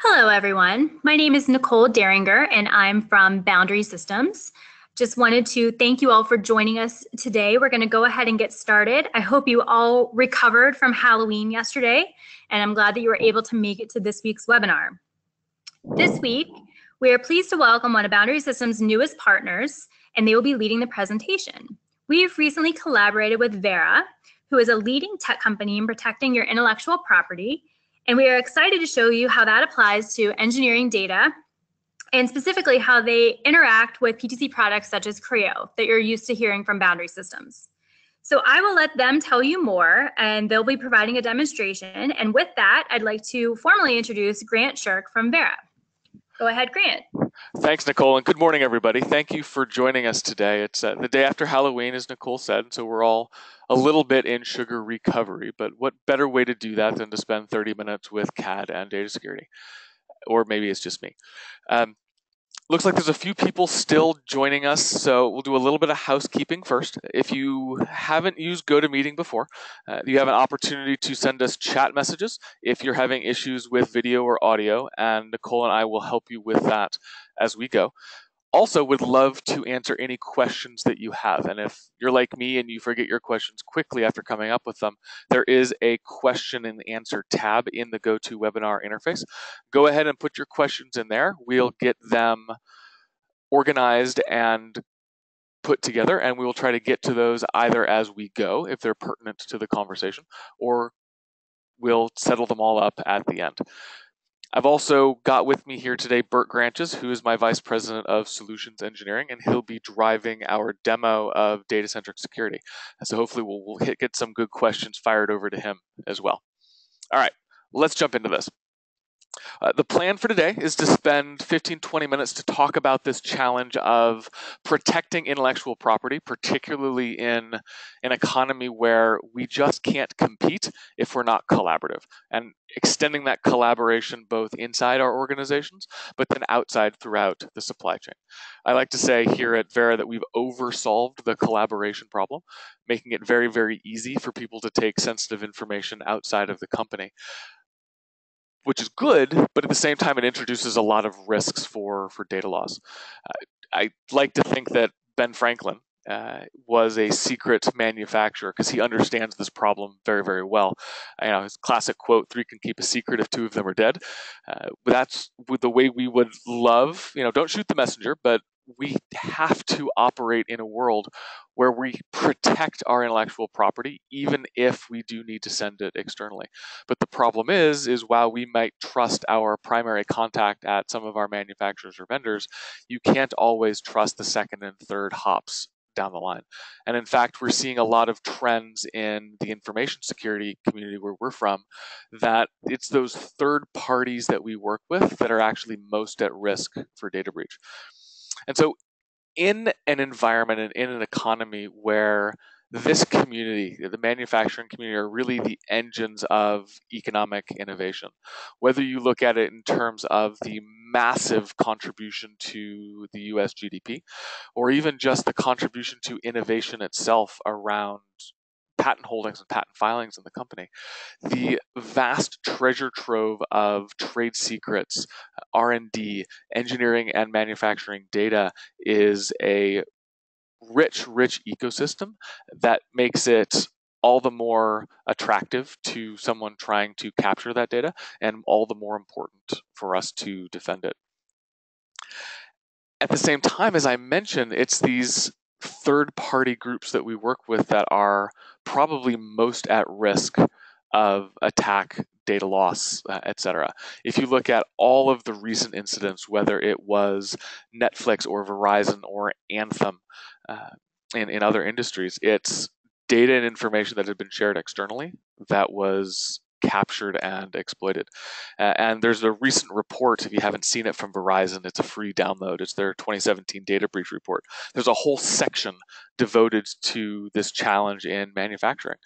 Hello, everyone. My name is Nicole Deringer, and I'm from Boundary Systems. Just wanted to thank you all for joining us today. We're going to go ahead and get started. I hope you all recovered from Halloween yesterday, and I'm glad that you were able to make it to this week's webinar. This week, we are pleased to welcome one of Boundary Systems' newest partners, and they will be leading the presentation. We've recently collaborated with Vera, who is a leading tech company in protecting your intellectual property, and we are excited to show you how that applies to engineering data and specifically how they interact with PTC products such as Creo that you're used to hearing from Boundary Systems. So I will let them tell you more, and they'll be providing a demonstration. And with that, I'd like to formally introduce Grant Shirk from Vera. Go ahead, Grant. Thanks, Nicole, and good morning, everybody. Thank you for joining us today. It's the day after Halloween, as Nicole said, so we're all a little bit in sugar recovery, but what better way to do that than to spend 30 minutes with CAD and data security? Or maybe it's just me. Looks like there's a few people still joining us, so we'll do a little bit of housekeeping first. If you haven't used GoToMeeting before, you have an opportunity to send us chat messages if you're having issues with video or audio, and Nicole and I will help you with that as we go. Also, would love to answer any questions that you have, and if you're like me and you forget your questions quickly after coming up with them, there is a question and answer tab in the GoToWebinar interface. Go ahead and put your questions in there. We'll get them organized and put together, and we will try to get to those either as we go, if they're pertinent to the conversation, or we'll settle them all up at the end. I've also got with me here today Bert Granches, who is my Vice President of Solutions Engineering, and he'll be driving our demo of data-centric security. So hopefully we'll get some good questions fired over to him as well. All right, let's jump into this. The plan for today is to spend 15-20 minutes to talk about this challenge of protecting intellectual property, particularly in an economy where we just can't compete if we're not collaborative, and extending that collaboration both inside our organizations, but then outside throughout the supply chain. I like to say here at Vera that we've oversolved the collaboration problem, making it very, very easy for people to take sensitive information outside of the company, which is good, but at the same time, it introduces a lot of risks for data loss. I like to think that Ben Franklin was a secret manufacturer because he understands this problem very, very well. You know, his classic quote, "Three can keep a secret if two of them are dead." That's the way we would love, you know, don't shoot the messenger, but we have to operate in a world where we protect our intellectual property, even if we do need to send it externally. But the problem is while we might trust our primary contact at some of our manufacturers or vendors, you can't always trust the second and third hops down the line. And in fact, we're seeing a lot of trends in the information security community where we're from, that it's those third parties that we work with that are actually most at risk for data breach. And so in an environment and in an economy where this community, the manufacturing community, are really the engines of economic innovation, whether you look at it in terms of the massive contribution to the US GDP, or even just the contribution to innovation itself around patent holdings and patent filings in the company, the vast treasure trove of trade secrets, R&D, engineering and manufacturing data is a rich, rich ecosystem that makes it all the more attractive to someone trying to capture that data, and all the more important for us to defend it. At the same time, as I mentioned, it's these third-party groups that we work with that are probably most at risk of attack, data loss, etc. If you look at all of the recent incidents, whether it was Netflix or Verizon or Anthem in other industries, it's data and information that had been shared externally that was captured and exploited. And there's a recent report, if you haven't seen it, from Verizon. It's a free download. It's their 2017 data breach report. There's a whole section devoted to this challenge in manufacturing.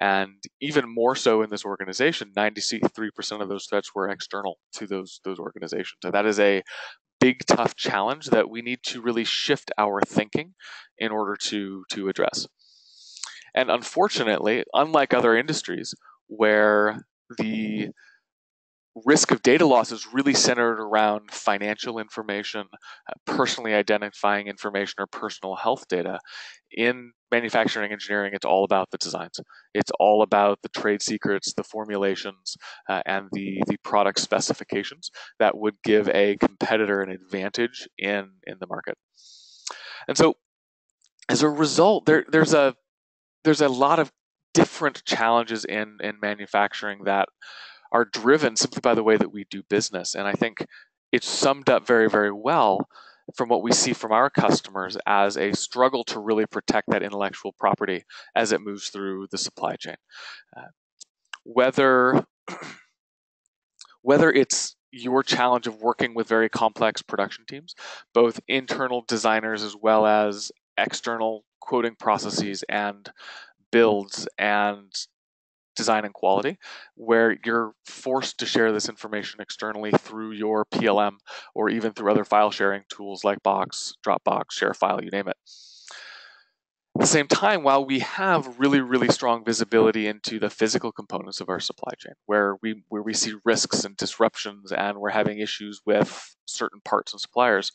And even more so in this organization, 93% of those threats were external to those organizations. So that is a big, tough challenge that we need to really shift our thinking in order to address. And unfortunately, unlike other industries, where the risk of data loss is really centered around financial information, personally identifying information, or personal health data. In manufacturing engineering, it's all about the designs. It's all about the trade secrets, the formulations, and the product specifications that would give a competitor an advantage in the market. And so, as a result, there's a lot of different challenges in manufacturing that are driven simply by the way that we do business. And I think it's summed up very, very well from what we see from our customers as a struggle to really protect that intellectual property as it moves through the supply chain. Whether it's your challenge of working with very complex production teams, both internal designers as well as external quoting processes and builds and design and quality, where you're forced to share this information externally through your PLM or even through other file sharing tools like Box, Dropbox, ShareFile, you name it. At the same time, while we have really, really strong visibility into the physical components of our supply chain, where we see risks and disruptions and we're having issues with certain parts and suppliers,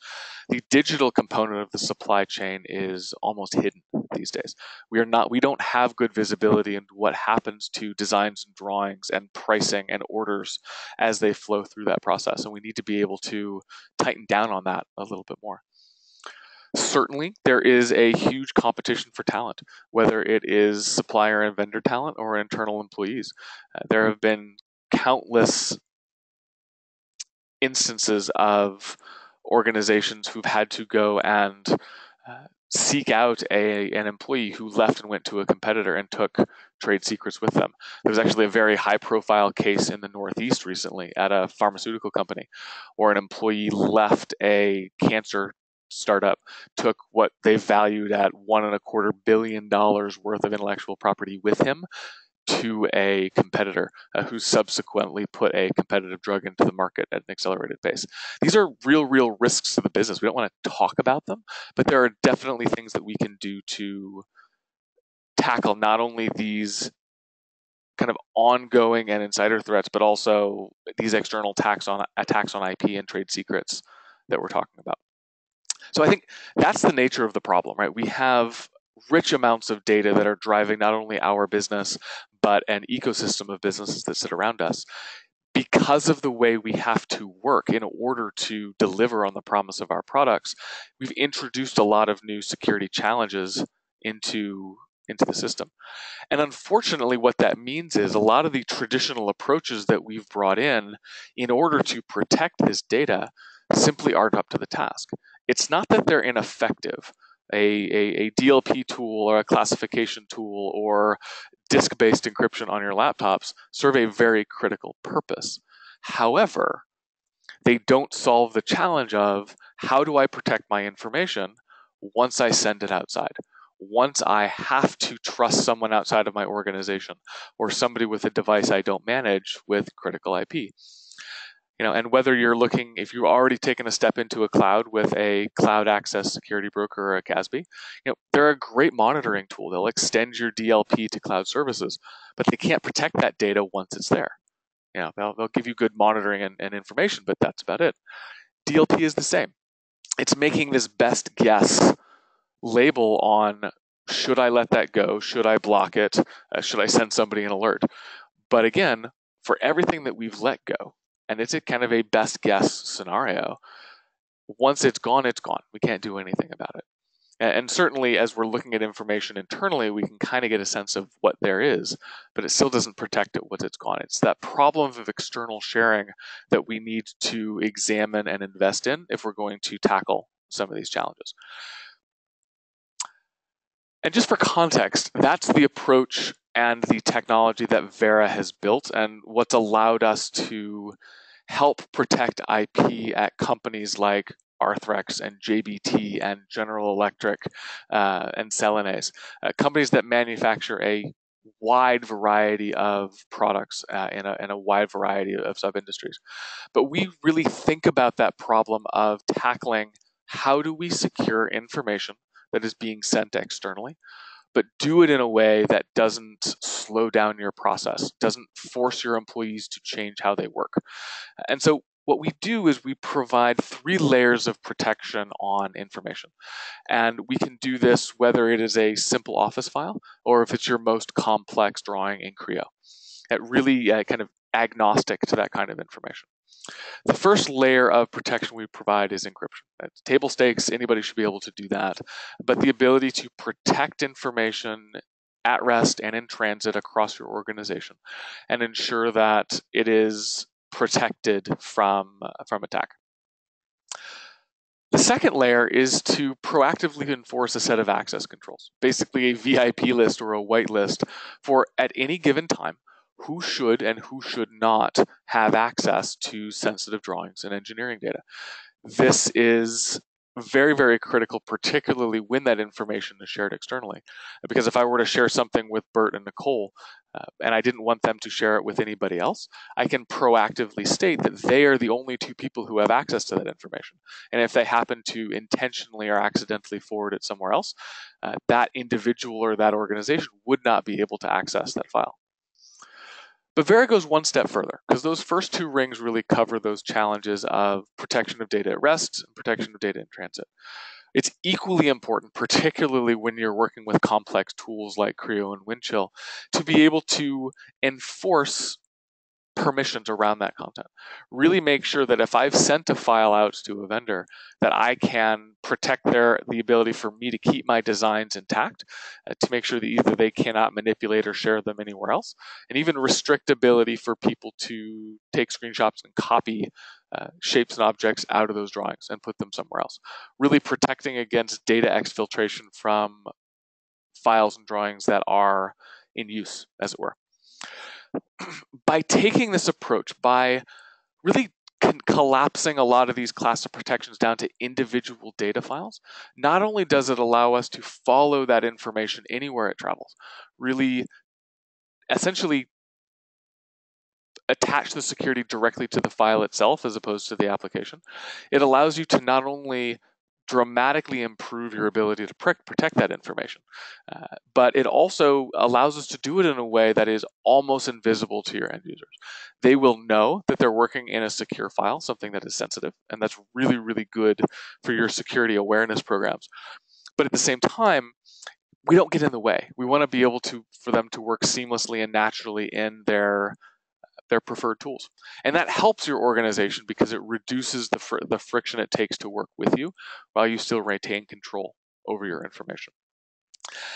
the digital component of the supply chain is almost hidden these days. We don't have good visibility into what happens to designs and drawings and pricing and orders as they flow through that process. And we need to be able to tighten down on that a little bit more. Certainly, there is a huge competition for talent, whether it is supplier and vendor talent or internal employees. There have been countless instances of organizations who've had to go and seek out an employee who left and went to a competitor and took trade secrets with them. There was actually a very high-profile case in the Northeast recently at a pharmaceutical company where an employee left a cancer startup, took what they valued at $1.25 billion worth of intellectual property with him to a competitor who subsequently put a competitive drug into the market at an accelerated pace. These are real risks to the business. We don't want to talk about them, but there are definitely things that we can do to tackle not only these kind of ongoing and insider threats, but also these external attacks on IP and trade secrets that we're talking about. So I think that's the nature of the problem, right? We have rich amounts of data that are driving not only our business, but an ecosystem of businesses that sit around us. Because of the way we have to work in order to deliver on the promise of our products, we've introduced a lot of new security challenges into the system. And unfortunately, what that means is a lot of the traditional approaches that we've brought in order to protect this data simply aren't up to the task. It's not that they're ineffective. A DLP tool or a classification tool or disk-based encryption on your laptops serve a very critical purpose. However, they don't solve the challenge of how do I protect my information once I send it outside, once I have to trust someone outside of my organization or somebody with a device I don't manage with critical IP. You know, and whether you're looking, if you've already taken a step into a cloud with a cloud access security broker or a CASB, you know, they're a great monitoring tool. They'll extend your DLP to cloud services, but they can't protect that data once it's there. You know, they'll give you good monitoring and information, but that's about it. DLP is the same. It's making this best guess label on, should I let that go? Should I block it? Should I send somebody an alert? But again, for everything that we've let go, and it's a kind of a best guess scenario. Once it's gone, it's gone. We can't do anything about it. And certainly as we're looking at information internally, we can kind of get a sense of what there is, but it still doesn't protect it once it's gone. It's that problem of external sharing that we need to examine and invest in if we're going to tackle some of these challenges. And just for context, that's the approach and the technology that Vera has built and what's allowed us to help protect IP at companies like Arthrex and JBT and General Electric and Celanese, companies that manufacture a wide variety of products in a wide variety of sub-industries. But we really think about that problem of tackling how do we secure information that is being sent externally, but do it in a way that doesn't slow down your process, doesn't force your employees to change how they work. And so what we do is we provide 3 layers of protection on information. And we can do this whether it is a simple office file or if it's your most complex drawing in Creo. It really kind of agnostic to that kind of information. The first layer of protection we provide is encryption. At table stakes, anybody should be able to do that. But the ability to protect information at rest and in transit across your organization and ensure that it is protected from attack. The second layer is to proactively enforce a set of access controls, basically a VIP list or a whitelist for at any given time who should and who should not have access to sensitive drawings and engineering data. This is very, very critical, particularly when that information is shared externally. Because if I were to share something with Bert and Nicole, and I didn't want them to share it with anybody else, I can proactively state that they are the only 2 people who have access to that information. And if they happen to intentionally or accidentally forward it somewhere else, that individual or that organization would not be able to access that file. But Vera goes one step further, because those first 2 rings really cover those challenges of protection of data at rest and protection of data in transit. It's equally important, particularly when you're working with complex tools like Creo and Windchill, to be able to enforce permissions around that content. Really make sure that if I've sent a file out to a vendor, that I can protect the ability for me to keep my designs intact, to make sure that either they cannot manipulate or share them anywhere else, and even restrict ability for people to take screenshots and copy shapes and objects out of those drawings and put them somewhere else. Really protecting against data exfiltration from files and drawings that are in use, as it were. By taking this approach, by really collapsing a lot of these class of protections down to individual data files, not only does it allow us to follow that information anywhere it travels, really essentially attach the security directly to the file itself as opposed to the application, it allows you to not only dramatically improve your ability to protect that information. But it also allows us to do it in a way that is almost invisible to your end users. They will know that they're working in a secure file, something that is sensitive, and that's really, really good for your security awareness programs. But at the same time, we don't get in the way. We want to be able to, for them to work seamlessly and naturally in their preferred tools. And that helps your organization because it reduces the friction it takes to work with you while you still retain control over your information.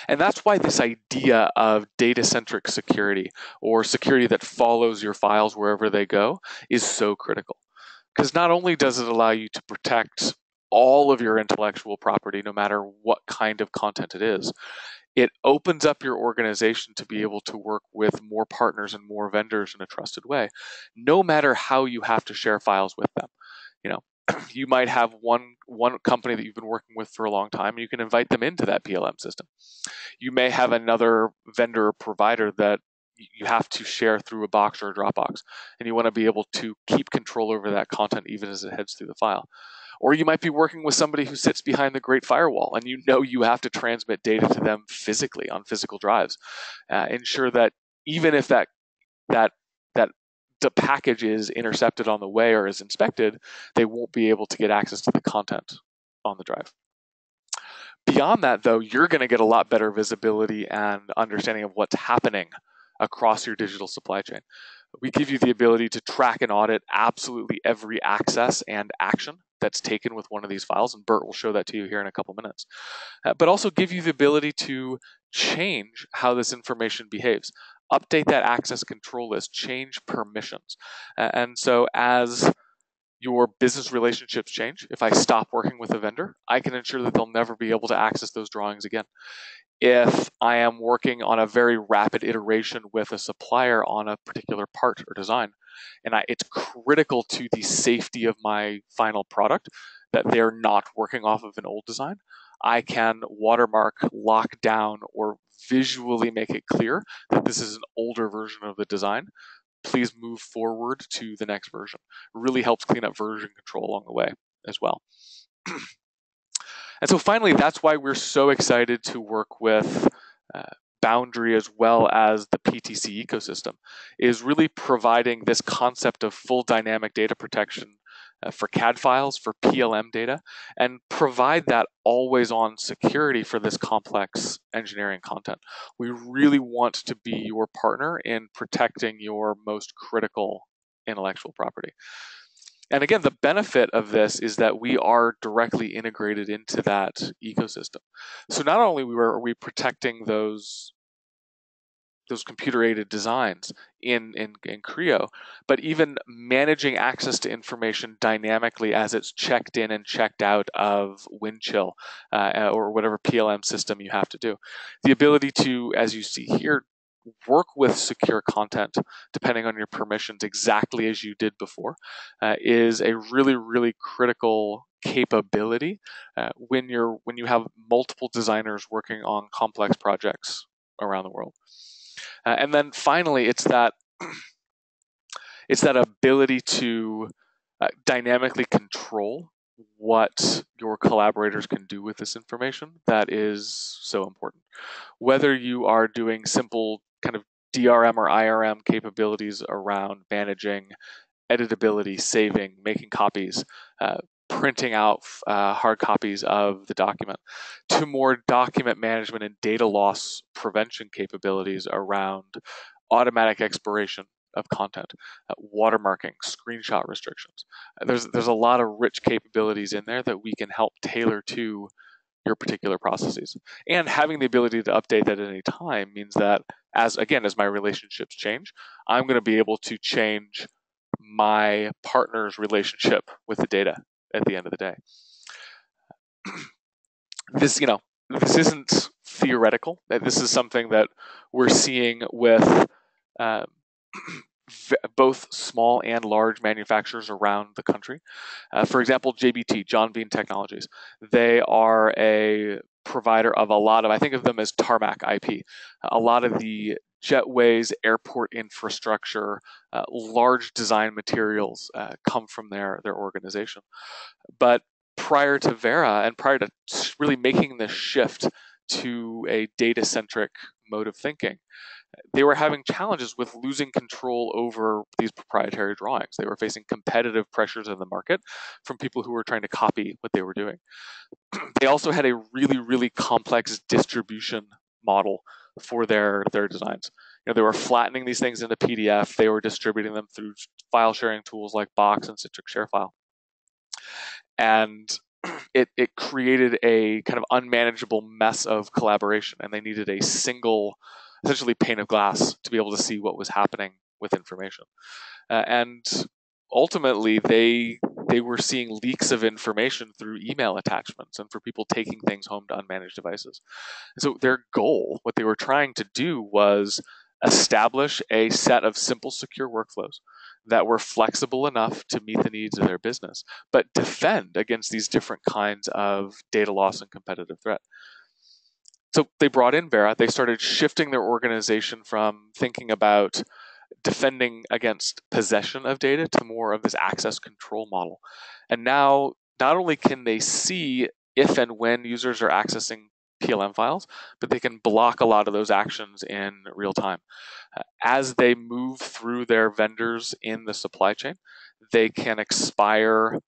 And that's why this idea of data-centric security or security that follows your files wherever they go is so critical. Because not only does it allow you to protect all of your intellectual property, no matter what kind of content it is, it opens up your organization to be able to work with more partners and more vendors in a trusted way, no matter how you have to share files with them. You know, you might have one company that you've been working with for a long time, and you can invite them into that PLM system. You may have another vendor or provider that you have to share through a Box or a Dropbox, and you want to be able to keep control over that content even as it heads through the file. Or you might be working with somebody who sits behind the Great Firewall, and you know you have to transmit data to them physically on physical drives. Ensure that even if that package is intercepted on the way or is inspected, they won't be able to get access to the content on the drive. Beyond that, though, you're going to get a lot better visibility and understanding of what's happening across your digital supply chain. We give you the ability to track and audit absolutely every access and action that's taken with one of these files, and Bert will show that to you here in a couple minutes. But also give you the ability to change how this information behaves, update that access control list, change permissions. And so as your business relationships change, if I stop working with a vendor, I can ensure that they'll never be able to access those drawings again. If I am working on a very rapid iteration with a supplier on a particular part or design, and it's critical to the safety of my final product that they're not working off of an old design, I can watermark, lock down, or visually make it clear that this is an older version of the design. Please move forward to the next version. It really helps clean up version control along the way as well. And so finally, that's why we're so excited to work with Boundary as well as the PTC ecosystem is really providing this concept of full dynamic data protection for CAD files, for PLM data, and provide that always-on security for this complex engineering content. We really want to be your partner in protecting your most critical intellectual property. And again, the benefit of this is that we are directly integrated into that ecosystem. So not only are we protecting those computer-aided designs in Creo, but even managing access to information dynamically as it's checked in and checked out of Windchill or whatever PLM system you have to do. The ability to, as you see here, work with secure content, depending on your permissions, exactly as you did before, is a really, really critical capability when you have multiple designers working on complex projects around the world. And then finally, it's that ability to dynamically control what your collaborators can do with this information that is so important. Whether you are doing simple kind of DRM or IRM capabilities around managing editability, saving, making copies, printing out hard copies of the document, to more document management and data loss prevention capabilities around automatic expiration of content, watermarking, screenshot restrictions. There's a lot of rich capabilities in there that we can help tailor to your particular processes. And having the ability to update that at any time means that, as my relationships change, I'm going to be able to change my partner's relationship with the data at the end of the day. This isn't theoretical. This is something that we're seeing with both small and large manufacturers around the country. For example, JBT, John Bean Technologies, they are a provider of a lot of, I think of them as tarmac IP, a lot of the jetways, airport infrastructure, large design materials come from their organization. But prior to Vera and prior to really making this shift to a data-centric mode of thinking, they were having challenges with losing control over these proprietary drawings. They were facing competitive pressures in the market from people who were trying to copy what they were doing. They also had a really, really complex distribution model for their designs. They were flattening these things into PDF. They were distributing them through file sharing tools like Box and Citrix ShareFile. And it created a kind of unmanageable mess of collaboration, and they needed a single, essentially pane of glass, to be able to see what was happening with information. And ultimately, they were seeing leaks of information through email attachments and for people taking things home to unmanaged devices. And so their goal, what they were trying to do, was establish a set of simple, secure workflows that were flexible enough to meet the needs of their business, but defend against these different kinds of data loss and competitive threat. So they brought in Vera. They started shifting their organization from thinking about defending against possession of data to more of this access control model. And now, not only can they see if and when users are accessing PLM files, but they can block a lot of those actions in real time. As they move through their vendors in the supply chain, they can expire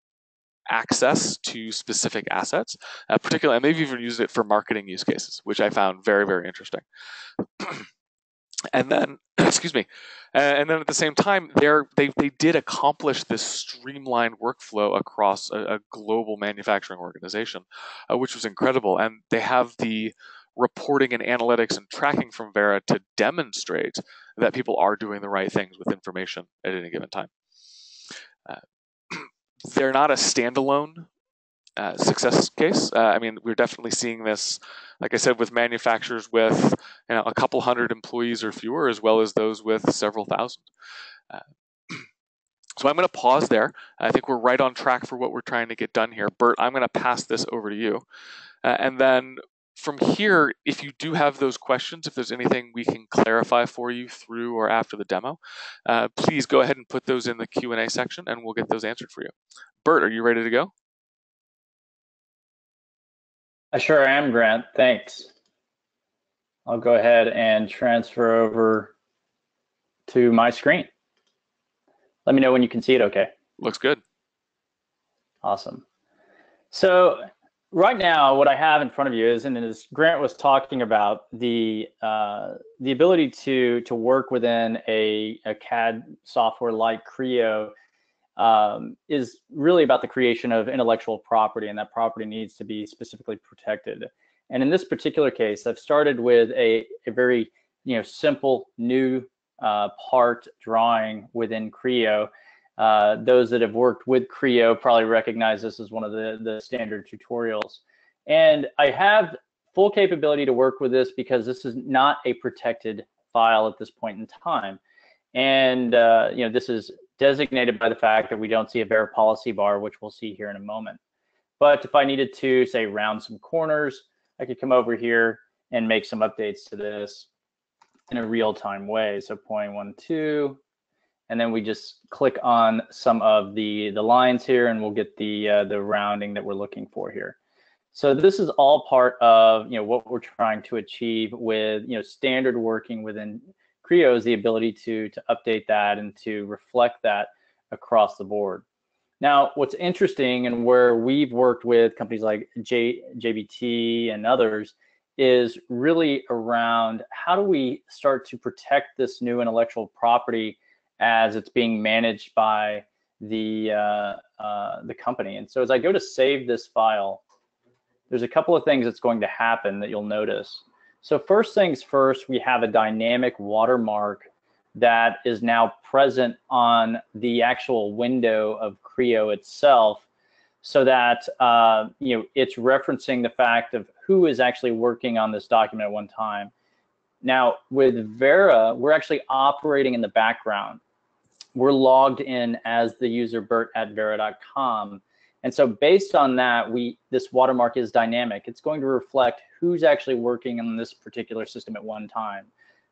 access to specific assets, particularly, and they've even used it for marketing use cases, which I found very, very interesting. And then, and then at the same time, they did accomplish this streamlined workflow across a global manufacturing organization, which was incredible. And they have the reporting and analytics and tracking from Vera to demonstrate that people are doing the right things with information at any given time. They're not a standalone success case. I mean, we're definitely seeing this, like I said, with manufacturers with a couple hundred employees or fewer, as well as those with several thousand. So I'm going to pause there. I think we're right on track for what we're trying to get done here. Bert, I'm going to pass this over to you. And then from here, if you do have those questions, if there's anything we can clarify for you through or after the demo, please go ahead and put those in the Q&A section and we'll get those answered for you. Bert, are you ready to go? I sure am, Grant. Thanks. I'll go ahead and transfer over to my screen. Let me know when you can see it okay. Looks good. Awesome. So right now, what I have in front of you is, and as Grant was talking about, the ability to work within a CAD software like Creo is really about the creation of intellectual property, and that property needs to be specifically protected. And in this particular case, I've started with a very simple new part drawing within Creo. Those that have worked with Creo probably recognize this as one of the standard tutorials. And I have full capability to work with this because this is not a protected file at this point in time. And this is designated by the fact that we don't see a Vera policy bar, which we'll see here in a moment. But if I needed to, say, round some corners, I could come over here and make some updates to this in a real-time way. So 0.12. And then we just click on some of the lines here, and we'll get the rounding that we're looking for here. So this is all part of what we're trying to achieve with standard working within Creo is the ability to update that and to reflect that across the board. Now, what's interesting and where we've worked with companies like JBT and others is really around how do we start to protect this new intellectual property as it's being managed by the company. And so as I go to save this file, there's a couple of things that's going to happen that you'll notice. So first things first, we have a dynamic watermark that is now present on the actual window of Creo itself, so that it's referencing the fact of who is actually working on this document at one time. Now, with Vera, we're actually operating in the background. We're logged in as the user bert@vera.com. And so based on that, this watermark is dynamic. It's going to reflect who's actually working on this particular system at one time.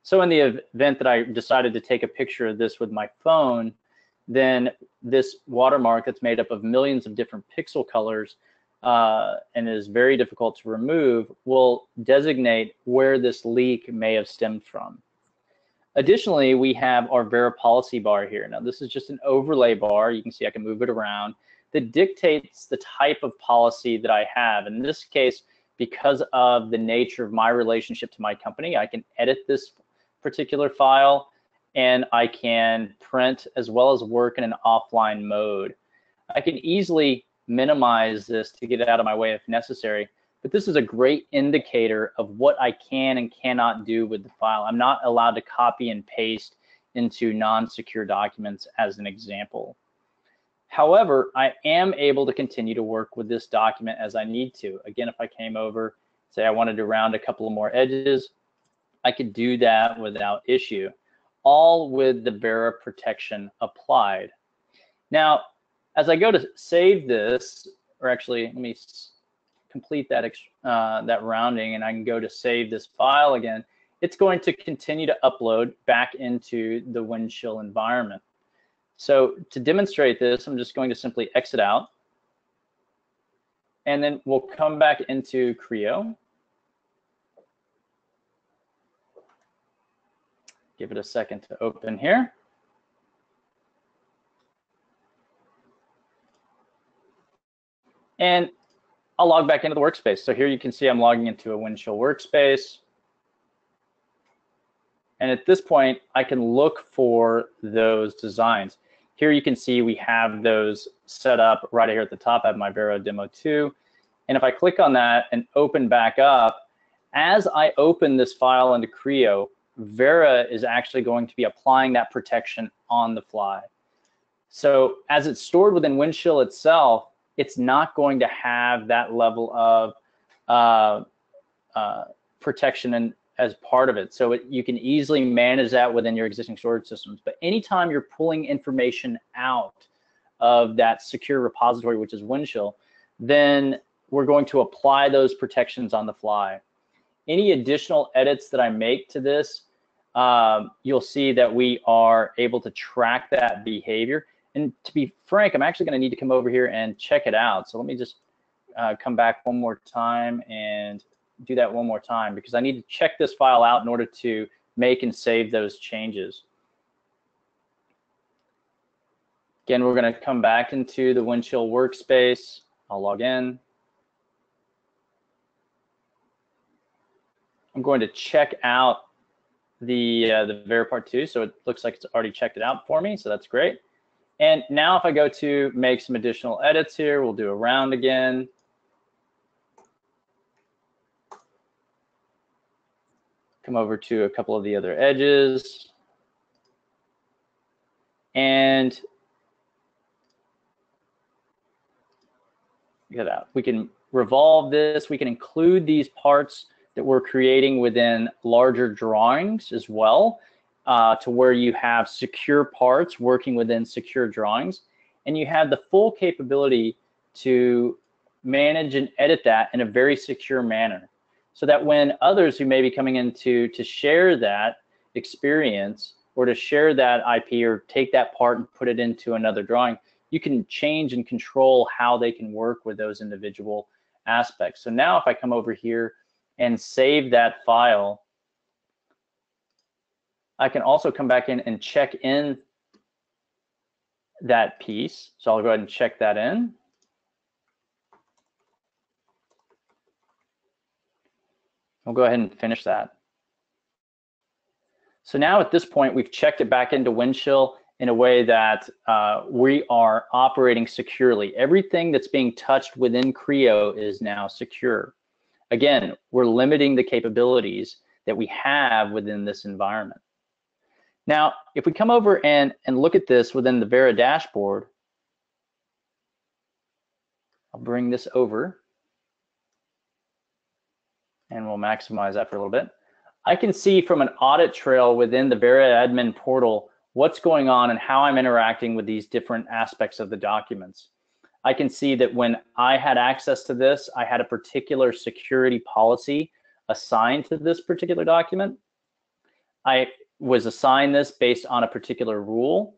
So in the event that I decided to take a picture of this with my phone, then this watermark that's made up of millions of different pixel colors and is very difficult to remove will designate where this leak may have stemmed from. Additionally, we have our Vera policy bar here. Now, this is just an overlay bar. You can see I can move it around that dictates the type of policy that I have. In this case, because of the nature of my relationship to my company, I can edit this particular file, and I can print as well as work in an offline mode. I can easily minimize this to get it out of my way if necessary, but this is a great indicator of what I can and cannot do with the file. I'm not allowed to copy and paste into non-secure documents as an example. However, I am able to continue to work with this document as I need to. Again, if I came over, say I wanted to round a couple of more edges, I could do that without issue, all with the Vera protection applied. Now, as I go to save this, or actually, let me complete that rounding, and I can go to save this file again. It's going to continue to upload back into the Windchill environment. So to demonstrate this, I'm just going to simply exit out, and then we'll come back into Creo. Give it a second to open here. And I'll log back into the workspace. So here you can see I'm logging into a Windchill workspace. And at this point, I can look for those designs. Here you can see we have those set up right here at the top. I have my Vera Demo 2. And if I click on that and open back up, as I open this file into Creo, Vera is actually going to be applying that protection on the fly. So as it's stored within Windchill itself, it's not going to have that level of protection as part of it. So you can easily manage that within your existing storage systems. But anytime you're pulling information out of that secure repository, which is Windchill, then we're going to apply those protections on the fly. Any additional edits that I make to this, you'll see that we are able to track that behavior. And to be frank, I'm actually going to need to come over here and check it out. So let me just come back one more time and do that one more time because I need to check this file out in order to make and save those changes. Again, we're going to come back into the Windchill workspace. I'll log in. I'm going to check out the Vera Part 2, so it looks like it's already checked it out for me, so that's great. And now if I go to make some additional edits here, we'll do a round again. Come over to a couple of the other edges. And get out. We can revolve this. We can include these parts that we're creating within larger drawings as well, to where you have secure parts working within secure drawings. And you have the full capability to manage and edit that in a very secure manner, so that when others who may be coming in to share that experience or to share that IP or take that part and put it into another drawing, you can change and control how they can work with those individual aspects. So now if I come over here and save that file, I can also come back in and check in that piece. So I'll go ahead and check that in. We'll go ahead and finish that. So now at this point, we've checked it back into Windchill in a way that we are operating securely. Everything that's being touched within Creo is now secure. Again, we're limiting the capabilities that we have within this environment. Now, if we come over and look at this within the Vera dashboard, I'll bring this over and we'll maximize that for a little bit. I can see from an audit trail within the Vera admin portal what's going on and how I'm interacting with these different aspects of the documents. I can see that when I had access to this, I had a particular security policy assigned to this particular document. I was assigned this based on a particular rule.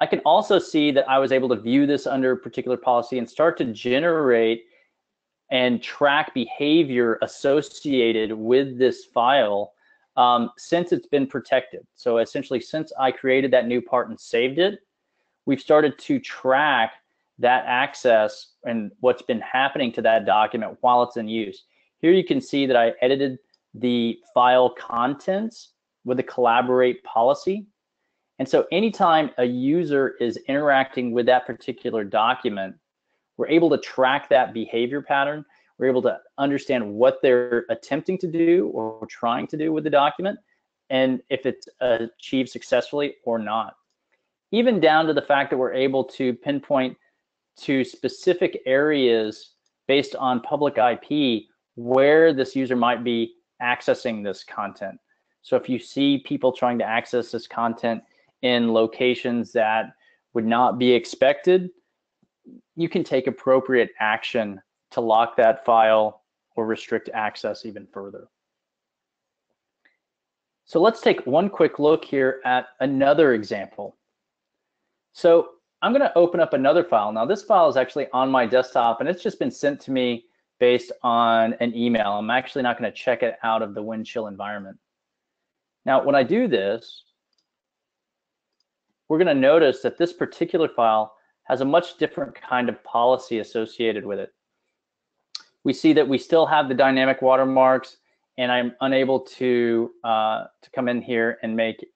I can also see that I was able to view this under a particular policy and start to generate and track behavior associated with this file since it's been protected. So essentially, since I created that new part and saved it, we've started to track that access and what's been happening to that document while it's in use. Here you can see that I edited the file contents with a collaborate policy. And so anytime a user is interacting with that particular document, we're able to track that behavior pattern. We're able to understand what they're attempting to do or trying to do with the document and if it's achieved successfully or not. Even down to the fact that we're able to pinpoint to specific areas based on public IP where this user might be accessing this content. So if you see people trying to access this content in locations that would not be expected, you can take appropriate action to lock that file or restrict access even further. So let's take one quick look here at another example. So I'm going to open up another file. Now this file is actually on my desktop and it's just been sent to me based on an email. I'm actually not going to check it out of the Windchill environment. Now when I do this, we're going to notice that this particular file has a much different kind of policy associated with it. We see that we still have the dynamic watermarks and I'm unable to come in here and make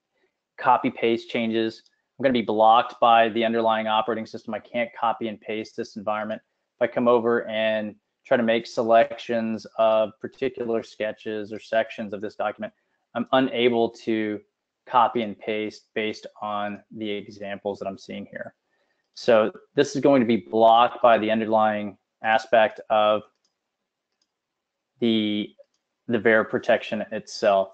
copy paste changes. I'm going to be blocked by the underlying operating system. I can't copy and paste this environment. If I come over and try to make selections of particular sketches or sections of this document, I'm unable to copy and paste based on the examples that I'm seeing here. So this is going to be blocked by the underlying aspect of the Vera protection itself.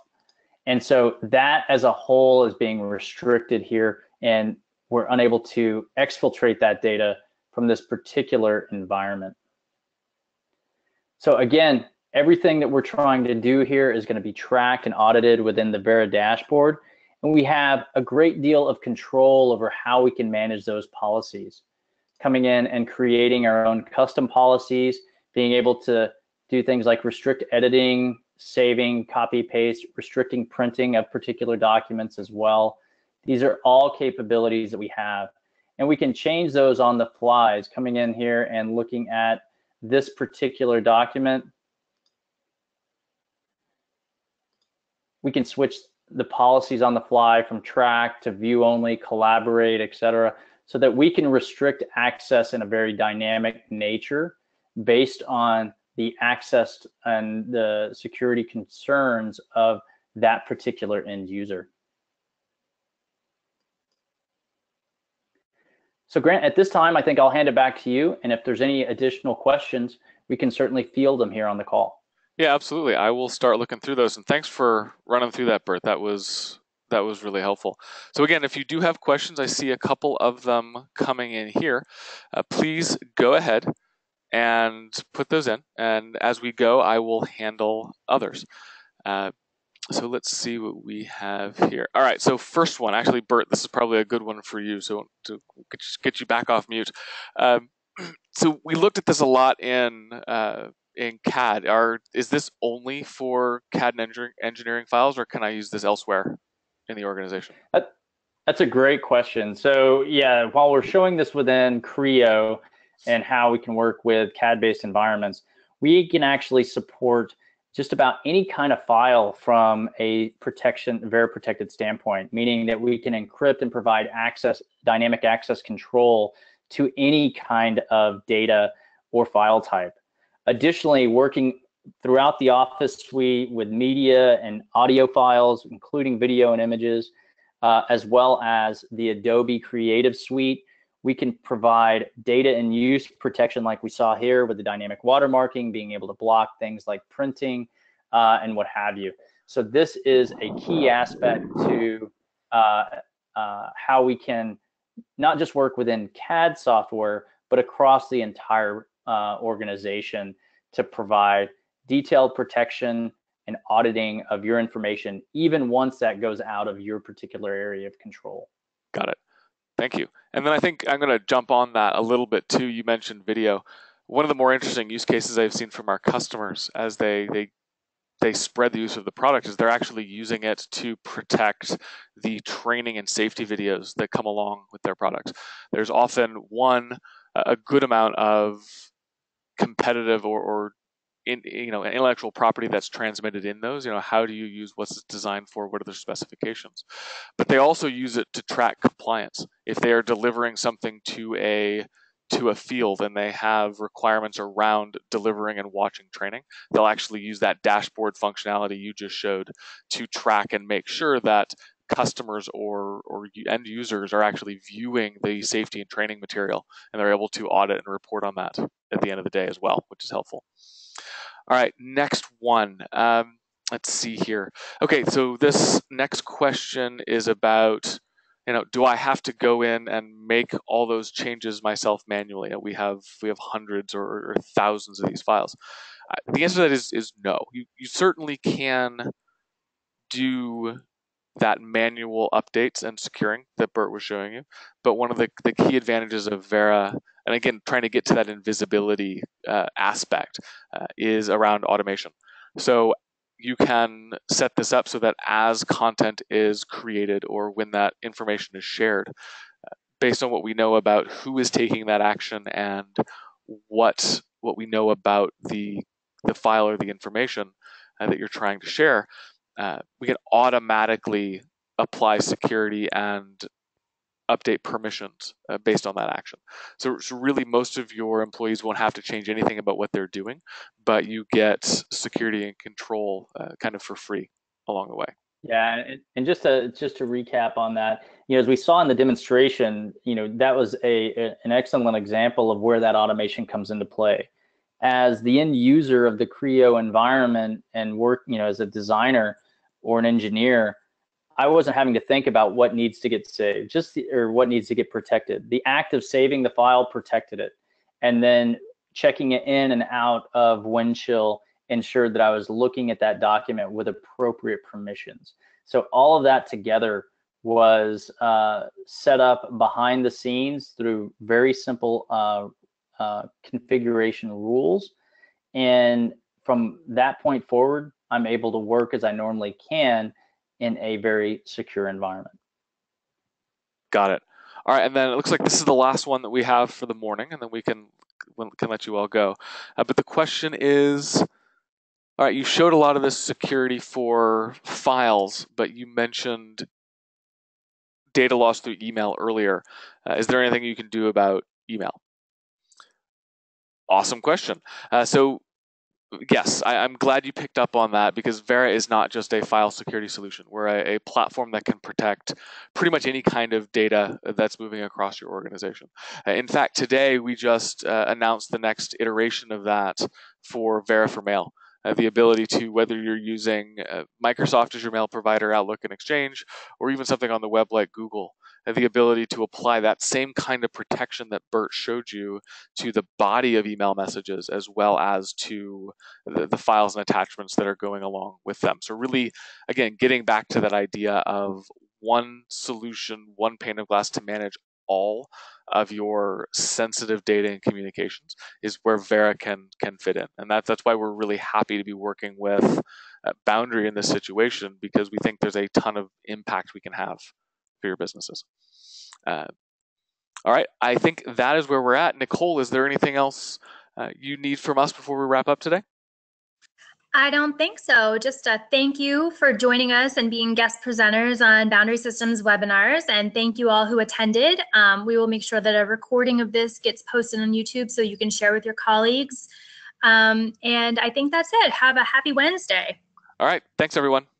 And so that as a whole is being restricted here, and we're unable to exfiltrate that data from this particular environment. So again, everything that we're trying to do here is going to be tracked and audited within the Vera dashboard. And we have a great deal of control over how we can manage those policies, coming in and creating our own custom policies, being able to do things like restrict editing, saving, copy paste, restricting printing of particular documents as well. These are all capabilities that we have, and we can change those on the fly. Coming in here and looking at this particular document, we can switch the policies on the fly from track to view only, collaborate, etc., so that we can restrict access in a very dynamic nature based on the access and the security concerns of that particular end user. So Grant, at this time, I think I'll hand it back to you. And if there's any additional questions, we can certainly field them here on the call. Yeah, absolutely. I will start looking through those. And thanks for running through that, Bert. That was really helpful. So again, if you do have questions, I see a couple of them coming in here. Please go ahead and put those in. And as we go, I will handle others. So let's see what we have here. All right, so first one, actually, Bert, this is probably a good one for you, so to get you back off mute. So we looked at this a lot in CAD. Is this only for CAD and engineering files, or can I use this elsewhere in the organization? That's a great question. So yeah, while we're showing this within Creo and how we can work with CAD-based environments, we can actually support just about any kind of file from a Vera protected standpoint, meaning that we can encrypt and provide access, dynamic access control to any kind of data or file type. Additionally, working throughout the Office suite with media and audio files, including video and images, as well as the Adobe Creative Suite, we can provide data and use protection like we saw here with the dynamic watermarking, being able to block things like printing and what have you. So this is a key aspect to how we can not just work within CAD software, but across the entire organization to provide detailed protection and auditing of your information, even once that goes out of your particular area of control. Got it. Thank you. And then I think I'm going to jump on that a little bit too. You mentioned video. One of the more interesting use cases I've seen from our customers as they spread the use of the product is they're actually using it to protect the training and safety videos that come along with their product. There's often a good amount of competitive or intellectual property that's transmitted in those. How do you use, what's it designed for, what are the specifications? But they also use it to track compliance. If they are delivering something to a field and they have requirements around delivering and watching training, they'll actually use that dashboard functionality you just showed to track and make sure that customers or end users are actually viewing the safety and training material, and they're able to audit and report on that at the end of the day as well, which is helpful. All right, next one. Let's see here. Okay, so this next question is about, do I have to go in and make all those changes myself manually? We have hundreds or thousands of these files. The answer to that is no. You certainly can do that manual updates and securing that Bert was showing you. But one of the key advantages of Vera, and again, trying to get to that invisibility aspect, is around automation. So you can set this up so that as content is created or when that information is shared, based on what we know about who is taking that action and what we know about the file or the information that you're trying to share, we can automatically apply security and update permissions based on that action. So really, most of your employees won't have to change anything about what they're doing, but you get security and control kind of for free along the way. Yeah, and just to recap on that, as we saw in the demonstration, that was an excellent example of where that automation comes into play. As the end user of the Creo environment and work, as a designer or an engineer, I wasn't having to think about what needs to get saved, or what needs to get protected. The act of saving the file protected it, and then checking it in and out of Windchill ensured that I was looking at that document with appropriate permissions. So all of that together was set up behind the scenes through very simple configuration rules, and from that point forward, I'm able to work as I normally can in a very secure environment. Got it. All right, and then it looks like this is the last one that we have for the morning, and then we can let you all go. But the question is, all right, you showed a lot of this security for files, but you mentioned data loss through email earlier. Is there anything you can do about email? Awesome question. So yes, I'm glad you picked up on that, because Vera is not just a file security solution. We're a platform that can protect pretty much any kind of data that's moving across your organization. In fact, today we just announced the next iteration of that for Vera for Mail. The ability to, whether you're using Microsoft as your mail provider, Outlook and Exchange, or even something on the web like Google, the ability to apply that same kind of protection that Bert showed you to the body of email messages, as well as to the files and attachments that are going along with them. So really, again, getting back to that idea of one solution, one pane of glass to manage all of your sensitive data and communications is where Vera can fit in. And that's why we're really happy to be working with Boundary in this situation, because we think there's a ton of impact we can have for your businesses. All right, I think that is where we're at. Nicole, is there anything else you need from us before we wrap up today? I don't think so. Just a thank you for joining us and being guest presenters on Boundary Systems webinars. And thank you all who attended. We will make sure that a recording of this gets posted on YouTube so you can share with your colleagues. And I think that's it. Have a happy Wednesday. All right. Thanks, everyone.